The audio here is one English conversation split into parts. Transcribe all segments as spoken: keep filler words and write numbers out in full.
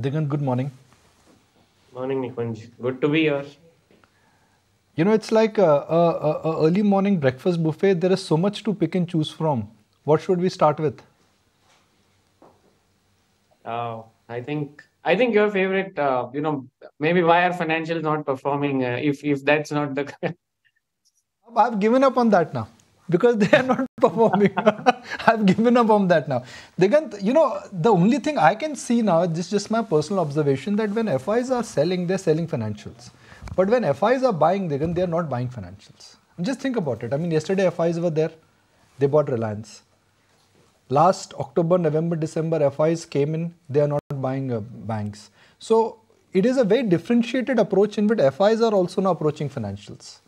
Digant, good morning. Morning, Nikunj. Good to be here. You know, it's like a, a, a early morning breakfast buffet. There is so much to pick and choose from. What should we start with? Uh, I think I think your favorite, uh, you know, maybe why are financials not performing uh, if, if that's not the... I've given up on that now. Because they are not performing. I've given up on that now. Digant, you know, the only thing I can see now, this is just my personal observation, that when F Is are selling, they're selling financials. But when F Is are buying, Digant, they're not buying financials. And just think about it. I mean, yesterday F Is were there. They bought Reliance. Last October, November, December, F Is came in. They are not buying uh, banks. So it is a very differentiated approach in which F Is are also now approaching financials.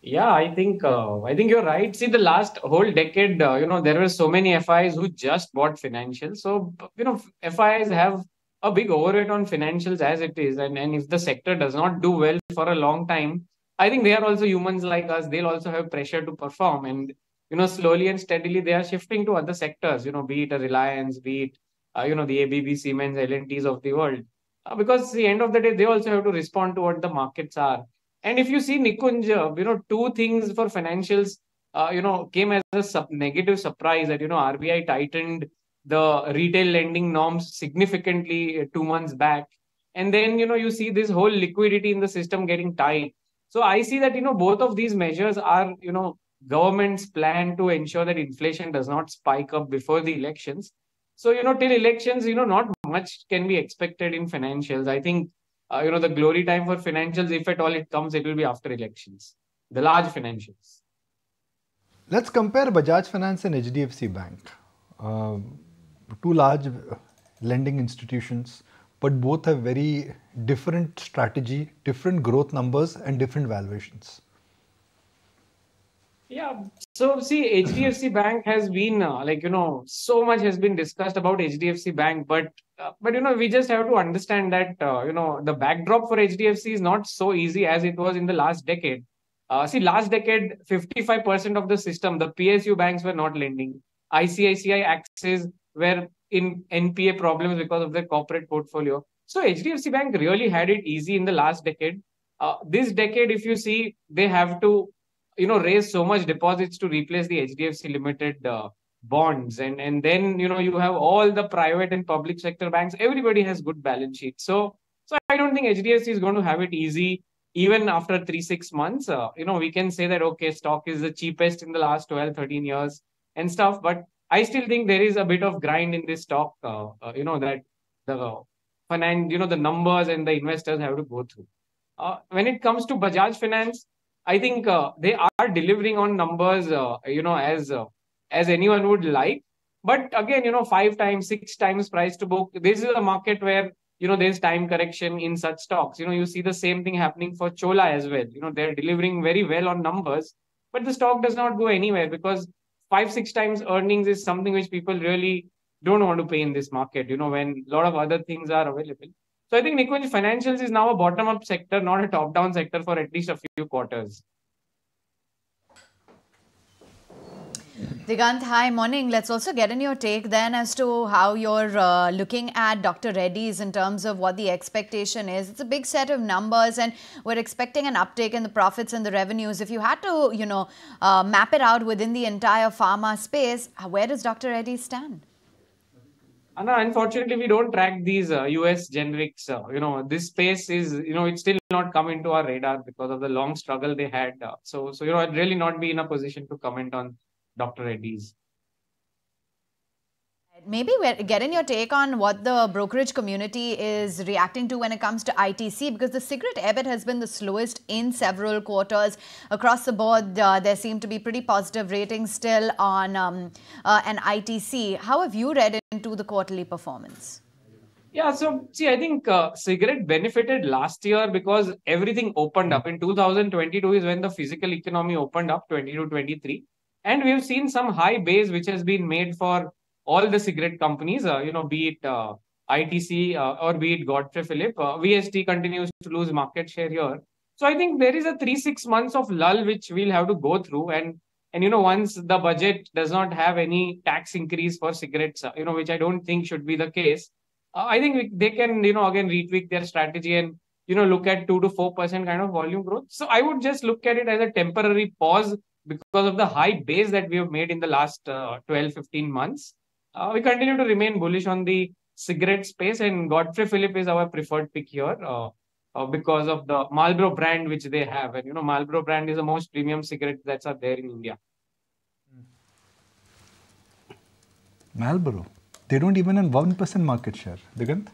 Yeah, I think uh, I think you're right. See, the last whole decade, uh, you know, there were so many F Is who just bought financials. So, you know, F Is have a big overweight on financials as it is. And, and if the sector does not do well for a long time, I think they are also humans like us. They'll also have pressure to perform. And, you know, slowly and steadily, they are shifting to other sectors, you know, be it a Reliance, be it, uh, you know, the A B B, Siemens, L and T's of the world. Uh, because at the end of the day, they also have to respond to what the markets are. And if you see, Nikunj, you know, two things for financials, uh, you know, came as a sub negative surprise that, you know, R B I tightened the retail lending norms significantly two months back. And then, you know, you see this whole liquidity in the system getting tight. So I see that, you know, both of these measures are, you know, government's plan to ensure that inflation does not spike up before the elections. So, you know, till elections, you know, not much can be expected in financials. I think Uh, you know, the glory time for financials, if at all it comes, it will be after elections, the large financials. Let's compare Bajaj Finance and H D F C Bank, uh, two large lending institutions, but both have very different strategy, different growth numbers and different valuations. Yeah, so see, H D F C Bank has been uh, like, you know, so much has been discussed about H D F C Bank, but, uh, but you know, we just have to understand that, uh, you know, the backdrop for H D F C is not so easy as it was in the last decade. Uh, see, last decade, fifty-five percent of the system, the P S U banks were not lending. I C I C I, Axis were in N P A problems because of their corporate portfolio. So H D F C Bank really had it easy in the last decade. Uh, this decade, if you see, they have to you know, raise so much deposits to replace the H D F C Limited uh, bonds. And, and then, you know, you have all the private and public sector banks. Everybody has good balance sheets. So, so I don't think H D F C is going to have it easy even after three, six months. Uh, you know, we can say that, okay, stock is the cheapest in the last twelve, thirteen years and stuff. But I still think there is a bit of grind in this stock, uh, uh, you know, that the finance, you know, the numbers and the investors have to go through. Uh, when it comes to Bajaj Finance, I think uh, they are delivering on numbers, uh, you know, as uh, as anyone would like. But again, you know, five times, six times price to book. This is a market where, you know, there's time correction in such stocks. You know, you see the same thing happening for Chola as well. You know, they're delivering very well on numbers, but the stock does not go anywhere because five, six times earnings is something which people really don't want to pay in this market, you know, when a lot of other things are available. So I think, Nikunj, financials is now a bottom-up sector, not a top-down sector for at least a few quarters. Digant, hi, morning. Let's also get in your take then as to how you're uh, looking at Doctor Reddy's in terms of what the expectation is. It's a big set of numbers and we're expecting an uptick in the profits and the revenues. If you had to, you know, uh, map it out within the entire pharma space, where does Doctor Reddy's stand? Unfortunately, we don't track these uh, U S generics. Uh, you know, this space is, you know, it's still not come into our radar because of the long struggle they had. Uh, so, so, you know, I'd really not be in a position to comment on Doctor Reddy's. Maybe get in your take on what the brokerage community is reacting to when it comes to I T C, because the cigarette E B I T has been the slowest in several quarters across the board. Uh, there seem to be pretty positive ratings still on um, uh, an I T C. How have you read into the quarterly performance? Yeah, so see, I think uh, cigarette benefited last year because everything opened up. In two thousand twenty-two is when the physical economy opened up, twenty-two twenty-three. And we have seen some high base which has been made for all the cigarette companies, uh, you know, be it uh, I T C uh, or be it Godfrey Philip, uh, V S T continues to lose market share here. So I think there is a three, six months of lull which we'll have to go through. And, and you know, once the budget does not have any tax increase for cigarettes, uh, you know, which I don't think should be the case, I think they can, you know, again, retweak their strategy and, you know, look at two to four percent kind of volume growth. So I would just look at it as a temporary pause because of the high base that we have made in the last uh, twelve, fifteen months. Uh, we continue to remain bullish on the cigarette space, and Godfrey Philip is our preferred pick here uh, uh, because of the Marlboro brand which they have. And, you know, Marlboro brand is the most premium cigarette that's out there in India. Marlboro. They don't even have one percent market share, Digant.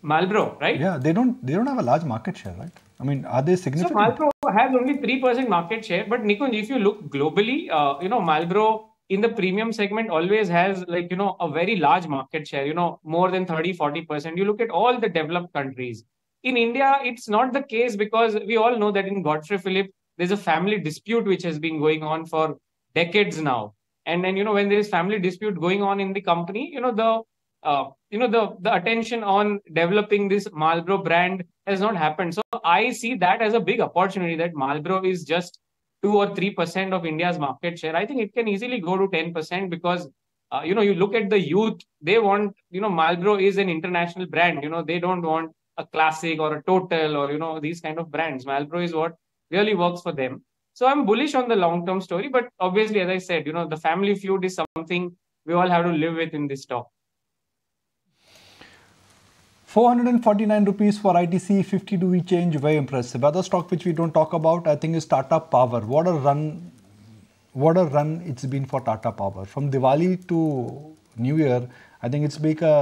Marlboro, right? Yeah, they don't they don't have a large market share, right? I mean, are they significant? So Marlboro has only three percent market share, but Nikunj, if you look globally, uh, you know, Marlboro in the premium segment always has, like, you know, a very large market share, you know, more than thirty, forty percent. You look at all the developed countries. In India, it's not the case because we all know that in Godfrey Philip, there's a family dispute which has been going on for decades now. And then, you know, when there is family dispute going on in the company, you know, the Uh, you know, the, the attention on developing this Marlboro brand has not happened. So I see that as a big opportunity that Marlboro is just two or three percent of India's market share. I think it can easily go to ten percent because, uh, you know, you look at the youth, they want, you know, Marlboro is an international brand. You know, they don't want a Classic or a Total or, you know, these kind of brands. Marlboro is what really works for them. So I'm bullish on the long-term story. But obviously, as I said, you know, the family feud is something we all have to live with in this stock. four hundred forty-nine rupees for I T C, fifty-two change, very impressive. Other stock which we don't talk about, I think, is Tata Power. What a run, what a run it's been for Tata Power. From Diwali to New Year, I think it's been a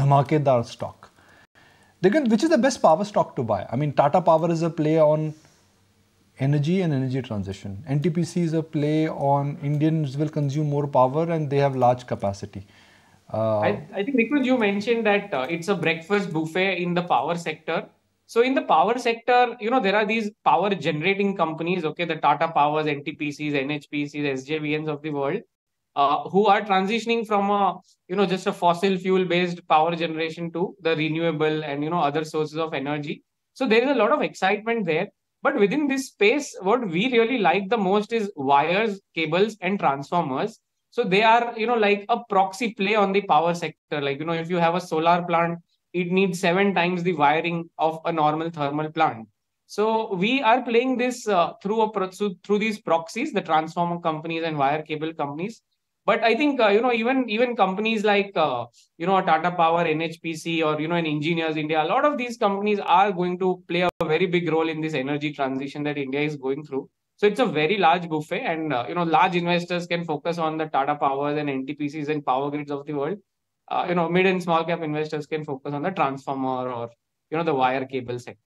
dhamakedar stock. Digant, which is the best power stock to buy? I mean, Tata Power is a play on energy and energy transition. N T P C is a play on Indians will consume more power and they have large capacity. Uh, I, I think, Nikunj, you mentioned that uh, it's a breakfast buffet in the power sector. So in the power sector, you know, there are these power generating companies, okay, the Tata Powers, N T P Cs, N H P Cs, S J V Ns of the world, uh, who are transitioning from, a, you know, just a fossil fuel based power generation to the renewable and, you know, other sources of energy. So there is a lot of excitement there. But within this space, what we really like the most is wires, cables and transformers. So they are, you know, like a proxy play on the power sector. Like, you know, if you have a solar plant, it needs seven times the wiring of a normal thermal plant. So we are playing this uh, through a through these proxies, the transformer companies and wire cable companies. But I think, uh, you know, even, even companies like, uh, you know, Tata Power, N H P C or, you know, an Engineers India, a lot of these companies are going to play a very big role in this energy transition that India is going through. So it's a very large buffet and, uh, you know, large investors can focus on the Tata Powers and N T P Cs and power grids of the world. Uh, you know, mid and small cap investors can focus on the transformer or, you know, the wire cable sector.